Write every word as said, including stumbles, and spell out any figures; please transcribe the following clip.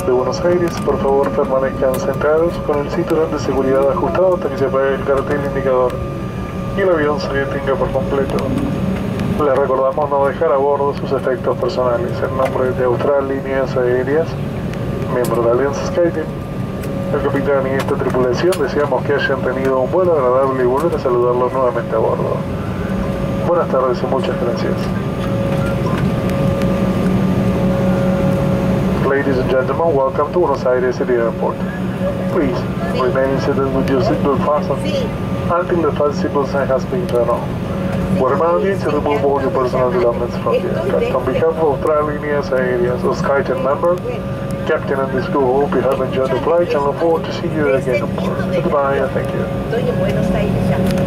ciudad de Buenos Aires, por favor permanezcan sentados con el cinturón de seguridad ajustado hasta que se apague el cartel indicador y el avión se detenga por completo. Les recordamos no dejar a bordo sus efectos personales. En nombre de Austral Líneas Aéreas, miembro de la alianza Skyteam, el capitán y esta tripulación deseamos que hayan tenido un vuelo agradable y volver a saludarlos nuevamente a bordo. Buenas tardes y muchas gracias. Ladies and gentlemen, welcome to Buenos Aires City Airport. Please remain seated with your seatbelt fastened until the fast seatbelt sign has been turned off. We remind you to remove all your personal belongings from the aircraft. On behalf of Austral Líneas Aéreas, a Skyteam member, captain and this crew, hope you have enjoyed the flight and look forward to see you again. Goodbye and thank you.